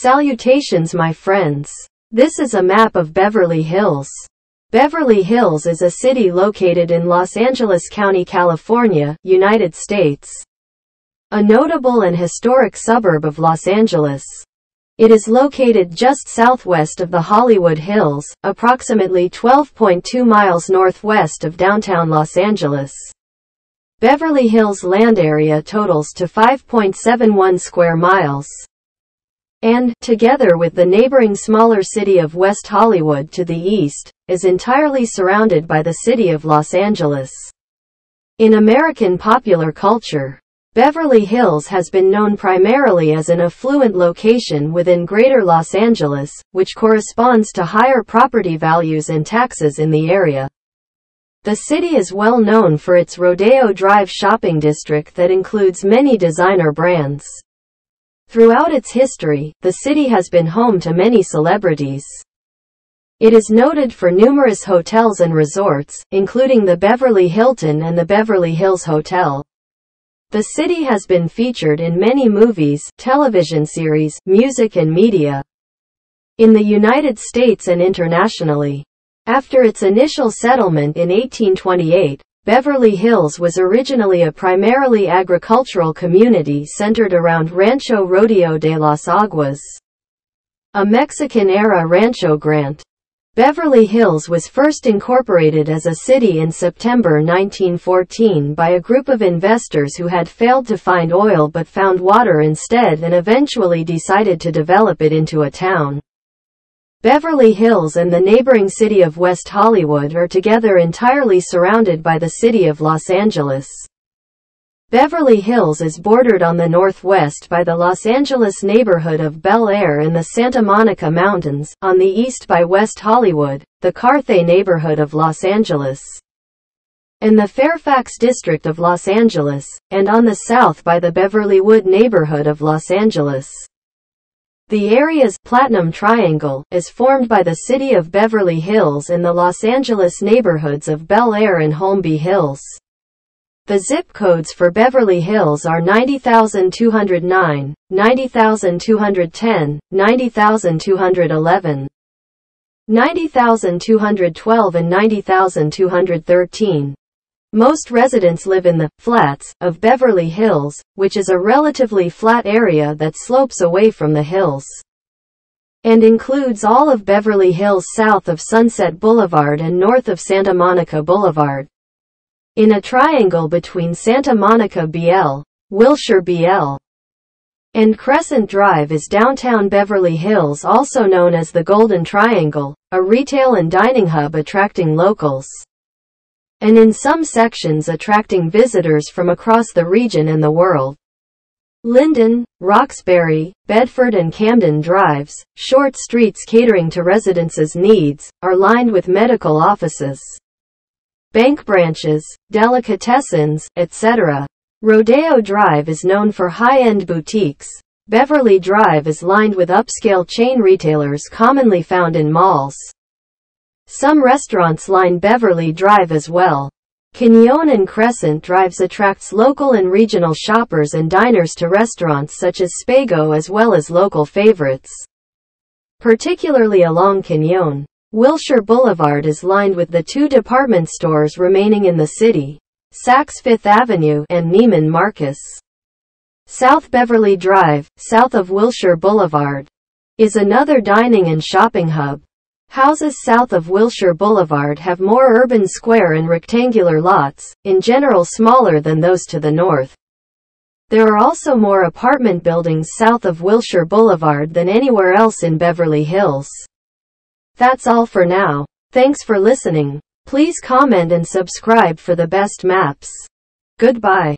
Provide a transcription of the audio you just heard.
Salutations, my friends. This is a map of Beverly Hills. Beverly Hills is a city located in Los Angeles County, California, United States. A notable and historic suburb of Los Angeles. It is located just southwest of the Hollywood Hills, approximately 12.2 miles northwest of downtown Los Angeles. Beverly Hills land area totals to 5.71 square miles. And, together with the neighboring smaller city of West Hollywood to the east, is entirely surrounded by the city of Los Angeles. In American popular culture, Beverly Hills has been known primarily as an affluent location within Greater Los Angeles, which corresponds to higher property values and taxes in the area. The city is well known for its Rodeo Drive shopping district that includes many designer brands. Throughout its history, the city has been home to many celebrities. It is noted for numerous hotels and resorts, including the Beverly Hilton and the Beverly Hills Hotel. The city has been featured in many movies, television series, music and media in the United States and internationally. After its initial settlement in 1828, Beverly Hills was originally a primarily agricultural community centered around Rancho Rodeo de las Aguas, a Mexican-era rancho grant. Beverly Hills was first incorporated as a city in September 1914 by a group of investors who had failed to find oil but found water instead and eventually decided to develop it into a town. Beverly Hills and the neighboring city of West Hollywood are together entirely surrounded by the city of Los Angeles. Beverly Hills is bordered on the northwest by the Los Angeles neighborhood of Bel-Air and the Santa Monica Mountains, on the east by West Hollywood, the Carthay neighborhood of Los Angeles, and the Fairfax District of Los Angeles, and on the south by the Beverlywood neighborhood of Los Angeles. The area's Platinum Triangle is formed by the city of Beverly Hills and the Los Angeles neighborhoods of Bel-Air and Holmby Hills. The zip codes for Beverly Hills are 90,209, 90,210, 90,211, 90,212 and 90,213. Most residents live in the flats of Beverly Hills, which is a relatively flat area that slopes away from the hills, and includes all of Beverly Hills south of Sunset Boulevard and north of Santa Monica Boulevard, in a triangle between Santa Monica BL, Wilshire BL, and Crescent Drive is downtown Beverly Hills, also known as the Golden Triangle, a retail and dining hub attracting locals, and in some sections attracting visitors from across the region and the world. Linden, Roxbury, Bedford and Camden Drives, short streets catering to residents' needs, are lined with medical offices, bank branches, delicatessens, etc. Rodeo Drive is known for high-end boutiques. Beverly Drive is lined with upscale chain retailers commonly found in malls. Some restaurants line Beverly Drive as well. Canyon and Crescent Drives attracts local and regional shoppers and diners to restaurants such as Spago as well as local favorites, particularly along Canyon. Wilshire Boulevard is lined with the two department stores remaining in the city, Saks Fifth Avenue and Neiman Marcus. South Beverly Drive, south of Wilshire Boulevard, is another dining and shopping hub. Houses south of Wilshire Boulevard have more urban square and rectangular lots, in general smaller than those to the north. There are also more apartment buildings south of Wilshire Boulevard than anywhere else in Beverly Hills. That's all for now. Thanks for listening. Please comment and subscribe for the best maps. Goodbye.